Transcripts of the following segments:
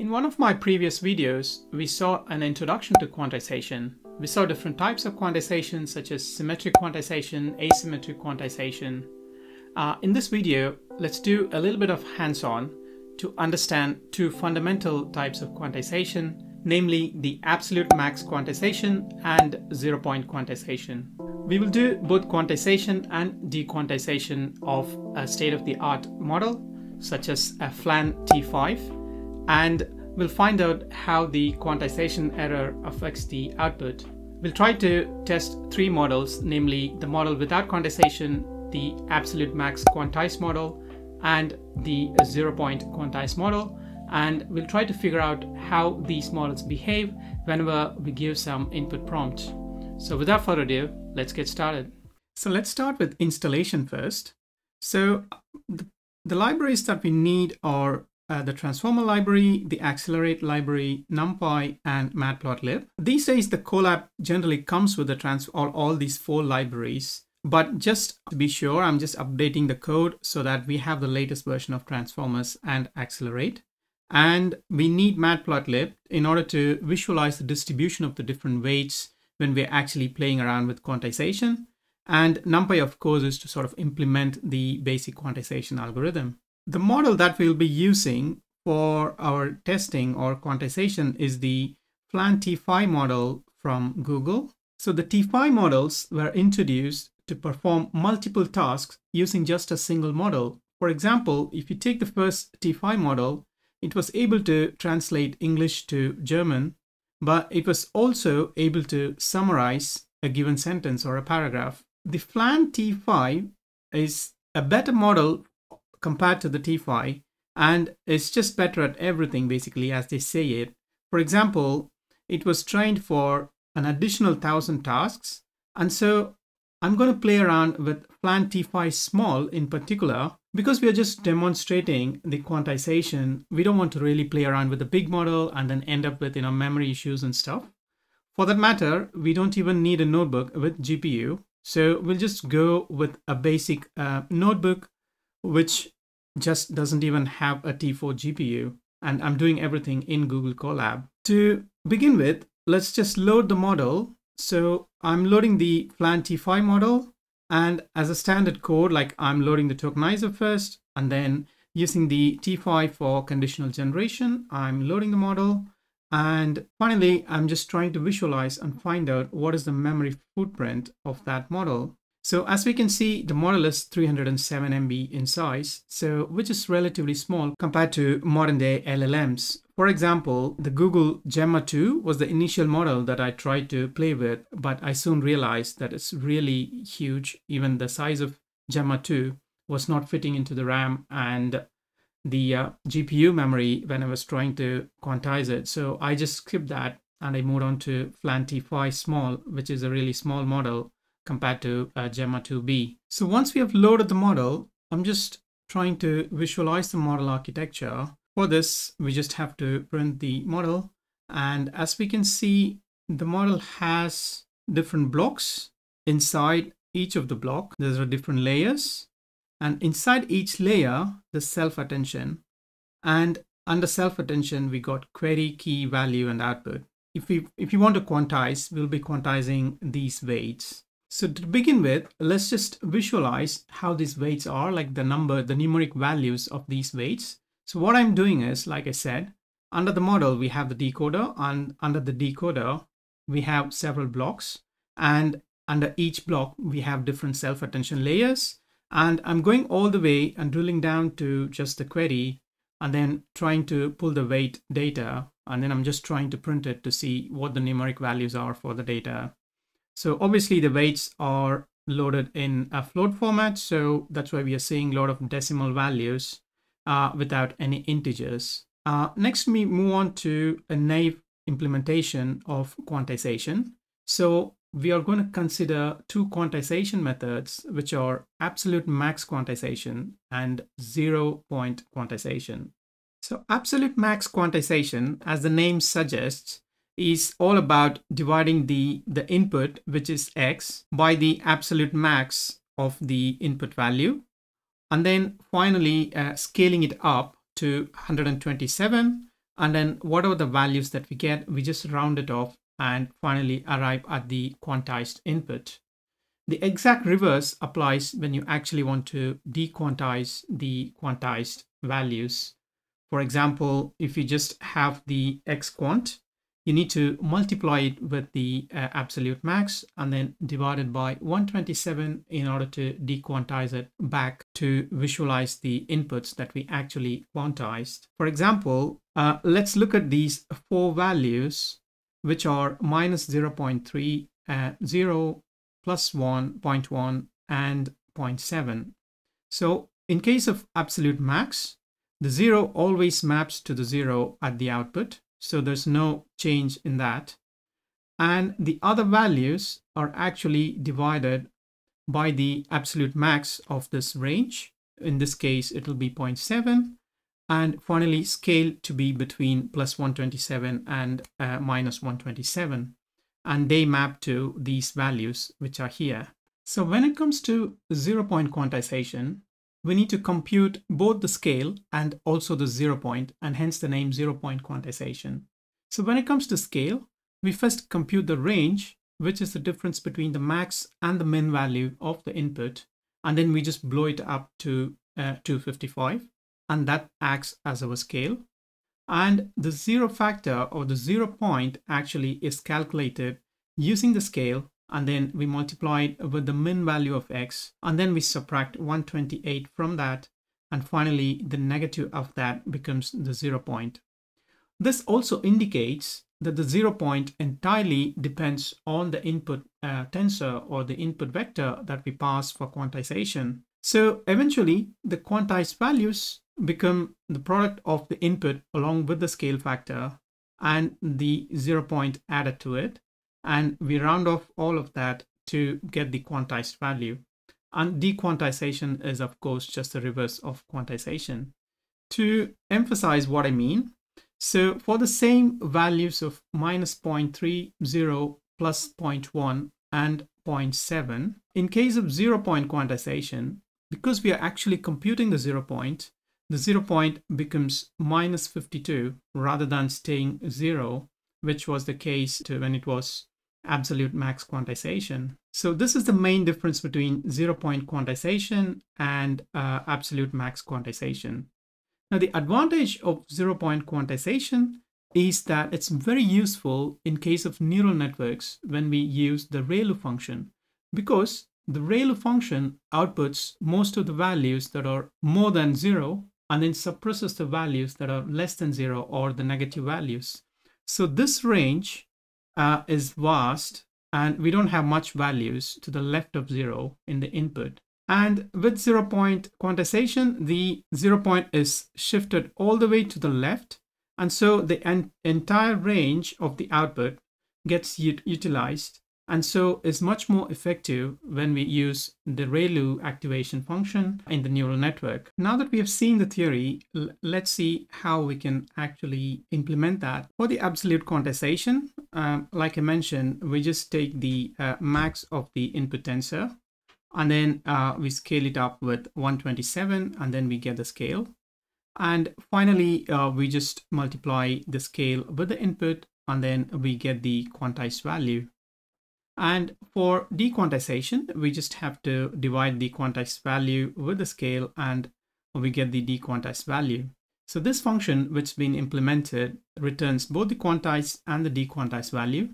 In one of my previous videos, we saw an introduction to quantization. We saw different types of quantization, such as symmetric quantization, asymmetric quantization. In this video, let's do a little bit of hands-on to understand two fundamental types of quantization, namely the absolute max quantization and zero-point quantization. We will do both quantization and dequantization of a state-of-the-art model, such as a Flan T5, and we'll find out how the quantization error affects the output. We'll try to test three models, namely the model without quantization, the absolute max quantized model, and the zero-point quantized model, and we'll try to figure out how these models behave whenever we give some input prompts. So without further ado, let's get started. So let's start with installation first. So the libraries that we need are the transformer library, the accelerate library, NumPy, and matplotlib. These days, the Colab generally comes with the all these four libraries. But just to be sure, I'm just updating the code so that we have the latest version of transformers and accelerate. And we need matplotlib in order to visualize the distribution of the different weights when we're actually playing around with quantization. And NumPy, of course, is to sort of implement the basic quantization algorithm. The model that we'll be using for our testing or quantization is the Flan T5 model from Google. So the T5 models were introduced to perform multiple tasks using just a single model. For example, if you take the first T5 model, it was able to translate English to German, but it was also able to summarize a given sentence or a paragraph. The Flan T5 is a better model compared to the T5, and it's just better at everything, basically, as they say it. For example, it was trained for an additional 1,000 tasks, and so I'm going to play around with Flan T5 small in particular, because we are just demonstrating the quantization. We don't want to really play around with the big model and then end up with, you know, memory issues and stuff. For that matter, we don't even need a notebook with GPU. So we'll just go with a basic notebook, which just doesn't even have a T4 GPU. And I'm doing everything in Google Colab. To begin with, let's just load the model. So I'm loading the Flan T5 model, and as a standard code, like I'm loading the tokenizer first, and then using the T5 for conditional generation, I'm loading the model. And finally, I'm just trying to visualize and find out what is the memory footprint of that model. So as we can see, the model is 307 MB in size, so which is relatively small compared to modern day LLMs. For example, the Google Gemma 2 was the initial model that I tried to play with, but I soon realized that it's really huge. Even the size of Gemma 2 was not fitting into the RAM and the GPU memory when I was trying to quantize it. So I just skipped that and I moved on to Flan T5 small, which is a really small model compared to Gemma 2B. So once we have loaded the model, I'm just trying to visualize the model architecture. For this, we just have to print the model, and as we can see, the model has different blocks. Inside each of the block, there are different layers, and inside each layer, there's self-attention, and under self-attention, we got query, key, value, and output. If you want to quantize, we'll be quantizing these weights. So to begin with, let's just visualize how these weights are, like the number, the numeric values of these weights. So what I'm doing is, like I said, under the model, we have the decoder, and under the decoder, we have several blocks. And under each block, we have different self-attention layers. And I'm going all the way and drilling down to just the query, and then trying to pull the weight data. And then I'm just trying to print it to see what the numeric values are for the data. So obviously the weights are loaded in a float format. So that's why we are seeing a lot of decimal values. Without any integers. Next, we move on to a naive implementation of quantization. So we are going to consider two quantization methods, which are absolute max quantization and zero-point quantization. So absolute max quantization, as the name suggests, is all about dividing the input, which is x, by the absolute max of the input value. And then finally, scaling it up to 127 And then whatever the values that we get, we just round it off and finally arrive at the quantized input. The exact reverse applies when you actually want to dequantize the quantized values. For example, if you just have the x quant, you need to multiply it with the absolute max and then divided by 127 in order to dequantize it back to visualize the inputs that we actually quantized. For example, let's look at these four values, which are minus 0.3, 0, plus 1.1, and 0.7. So in case of absolute max, the 0 always maps to the 0 at the output. So there's no change in that. And the other values are actually divided by the absolute max of this range. In this case, it will be 0.7. And finally, scaled to be between plus 127 and minus 127. And they map to these values, which are here. So when it comes to zero-point quantization, we need to compute both the scale and also the 0 point, and hence the name 0 point quantization. So when it comes to scale, we first compute the range, which is the difference between the max and the min value of the input. And then we just blow it up to 255, and that acts as our scale. And the zero factor or the 0 point actually is calculated using the scale, and then we multiply it with the min value of x, and then we subtract 128 from that, and finally the negative of that becomes the 0 point. This also indicates that the 0 point entirely depends on the input tensor or the input vector that we pass for quantization. So eventually the quantized values become the product of the input along with the scale factor and the 0 point added to it. And we round off all of that to get the quantized value. And dequantization is, of course, just the reverse of quantization. To emphasize what I mean, so for the same values of minus 0.3, 0, plus 0.1, and 0.7, in case of 0 point quantization, because we are actually computing the 0 point becomes minus 52 rather than staying 0, which was the case when it was absolute max quantization. So this is the main difference between 0 point quantization and absolute max quantization. Now, the advantage of 0 point quantization is that it's very useful in case of neural networks when we use the ReLU function, because the ReLU function outputs most of the values that are more than 0 and then suppresses the values that are less than 0 or the negative values. So this range is vast, and we don't have much values to the left of 0 in the input. And with 0 point quantization, the 0 point is shifted all the way to the left. And so the entire range of the output gets utilized, and so is much more effective when we use the ReLU activation function in the neural network. Now that we have seen the theory, let's see how we can actually implement that. For the absolute quantization, like I mentioned, we just take the max of the input tensor, and then we scale it up with 127, and then we get the scale. And finally, we just multiply the scale with the input, and then we get the quantized value. And for dequantization, we just have to divide the quantized value with the scale, and we get the dequantized value. So this function, which has been implemented, returns both the quantized and the dequantized value.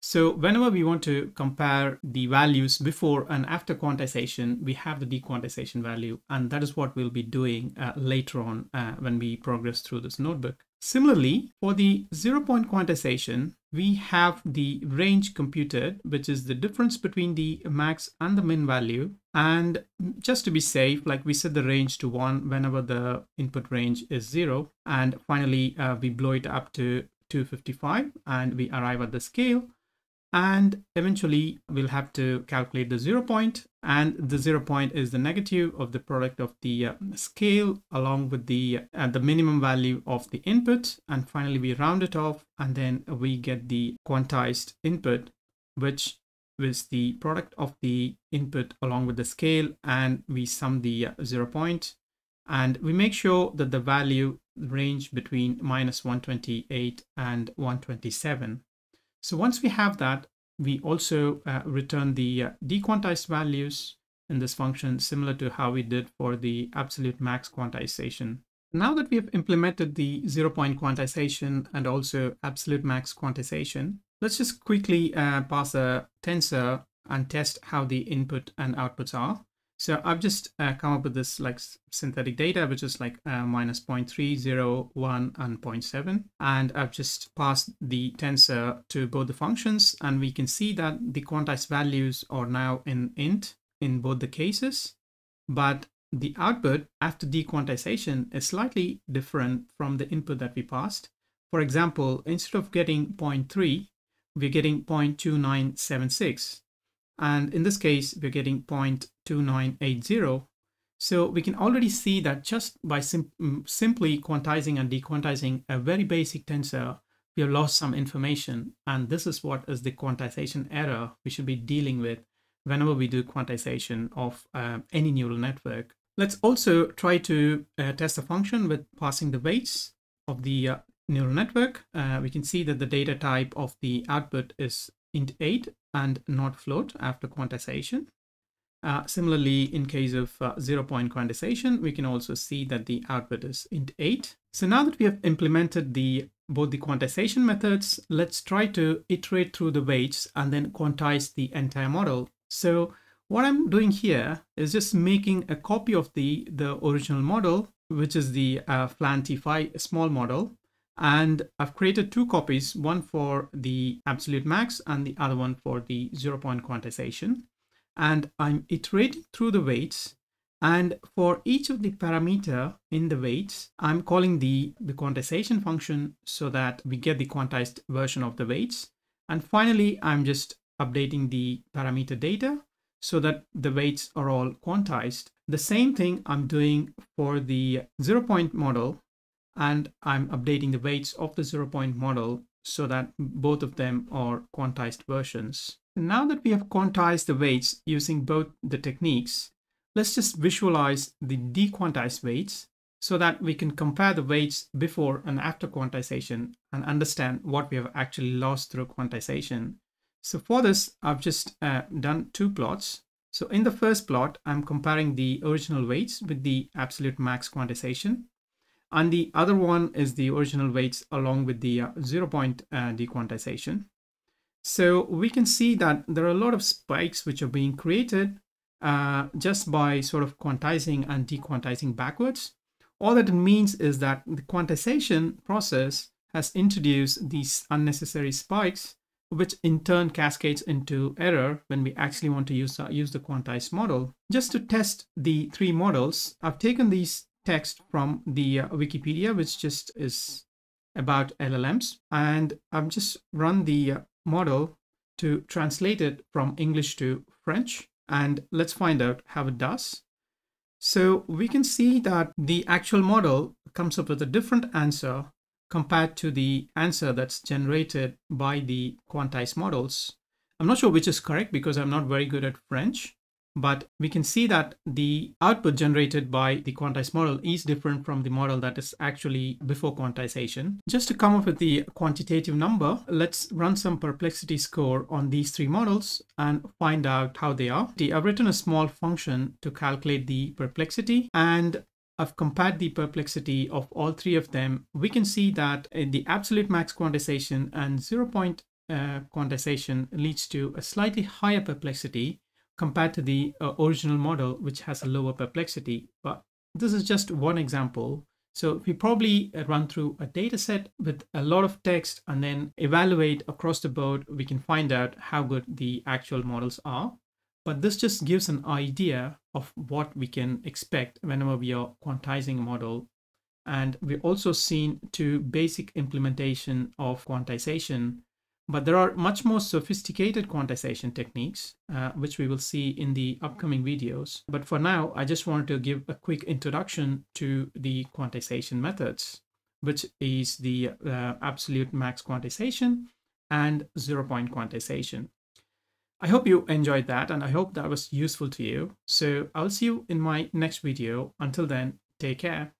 So whenever we want to compare the values before and after quantization, we have the dequantization value. And that is what we'll be doing later on when we progress through this notebook. Similarly, for the 0 point quantization, we have the range computed, which is the difference between the max and the min value. And just to be safe, like we set the range to 1 whenever the input range is 0. And finally, we blow it up to 255, and we arrive at the scale. And eventually, we'll have to calculate the 0 point. And the 0 point is the negative of the product of the scale along with the minimum value of the input. And finally, we round it off, and then we get the quantized input, which is the product of the input along with the scale. And we sum the 0 point. And we make sure that the value range between minus 128 and 127. So once we have that, we also return the dequantized values in this function, similar to how we did for the absolute max quantization. Now that we have implemented the 0-point quantization and also absolute max quantization, let's just quickly pass a tensor and test how the input and outputs are. So I've just come up with this like synthetic data, which is like minus 0.3, 0, 1, and 0.7. And I've just passed the tensor to both the functions, and we can see that the quantized values are now in int in both the cases, but the output after dequantization is slightly different from the input that we passed. For example, instead of getting 0.3, we're getting 0.2976. And in this case, we're getting 0.2980. So we can already see that just by simply quantizing and dequantizing a very basic tensor, we have lost some information. And this is what is the quantization error we should be dealing with whenever we do quantization of any neural network. Let's also try to test the function with passing the weights of the neural network. We can see that the data type of the output is int8 and not float after quantization. Similarly, in case of 0-point quantization, we can also see that the output is int8. So now that we have implemented both the quantization methods, let's try to iterate through the weights and then quantize the entire model. So what I'm doing here is just making a copy of the original model, which is the Flan T5 small model. And I've created two copies, one for the absolute max and the other one for the 0-point quantization. And I'm iterating through the weights. And for each of the parameter in the weights, I'm calling the quantization function so that we get the quantized version of the weights. And finally, I'm just updating the parameter data so that the weights are all quantized. The same thing I'm doing for the 0-point model, and I'm updating the weights of the 0-point model so that both of them are quantized versions. Now that we have quantized the weights using both the techniques, let's just visualize the dequantized weights so that we can compare the weights before and after quantization and understand what we have actually lost through quantization. So for this, I've just done two plots. So in the first plot, I'm comparing the original weights with the absolute max quantization. And the other one is the original weights along with the 0-point dequantization. So we can see that there are a lot of spikes which are being created just by sort of quantizing and dequantizing backwards. All that it means is that the quantization process has introduced these unnecessary spikes, which in turn cascades into error when we actually want to use the quantized model. Just to test the three models, I've taken these text from the Wikipedia, which just is about LLMs, and I've just run the model to translate it from English to French, and let's find out how it does. So we can see that the actual model comes up with a different answer compared to the answer that's generated by the quantized models. I'm not sure which is correct because I'm not very good at French, but we can see that the output generated by the quantized model is different from the model that is actually before quantization. Just to come up with the quantitative number, let's run some perplexity score on these three models and find out how they are. I've written a small function to calculate the perplexity, and I've compared the perplexity of all three of them. We can see that the absolute max quantization and 0-point quantization leads to a slightly higher perplexity compared to the original model, which has a lower perplexity. But this is just one example. So we probably run through a data set with a lot of text and then evaluate across the board, we can find out how good the actual models are. But this just gives an idea of what we can expect whenever we are quantizing a model. And we've also seen two basic implementation of quantization. But there are much more sophisticated quantization techniques, which we will see in the upcoming videos. But for now, I just wanted to give a quick introduction to the quantization methods, which is the absolute max quantization and 0-point quantization. I hope you enjoyed that, and I hope that was useful to you. So I'll see you in my next video. Until then, take care.